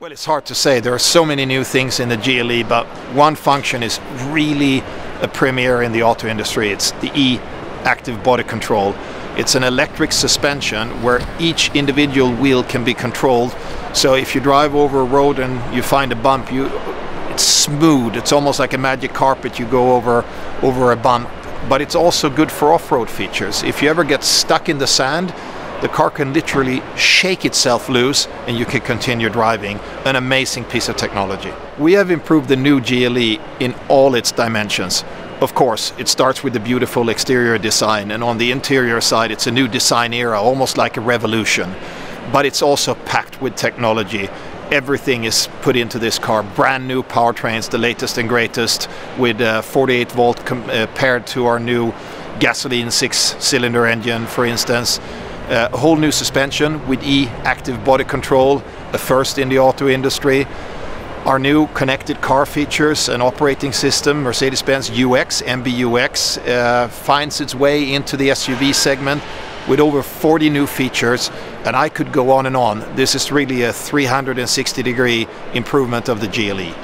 Well, it's hard to say. There are so many new things in the GLE, but one function is really a premiere in the auto industry. It's the E-Active Body Control. It's an electric suspension where each individual wheel can be controlled. So if you drive over a road and you find a bump, it's smooth. It's almost like a magic carpet. You go over a bump, but it's also good for off-road features. If you ever get stuck in the sand, the car can literally shake itself loose and you can continue driving. An amazing piece of technology. We have improved the new GLE in all its dimensions. Of course, it starts with the beautiful exterior design, and on the interior side it's a new design era, almost like a revolution. But it's also packed with technology. Everything is put into this car. Brand new powertrains, the latest and greatest, with 48 volt compared to our new gasoline 6-cylinder engine, for instance. A whole new suspension with E-Active Body Control, a first in the auto industry. Our new connected car features and operating system, Mercedes-Benz UX, MBUX, finds its way into the SUV segment with over 40 new features, and I could go on and on. This is really a 360-degree improvement of the GLE.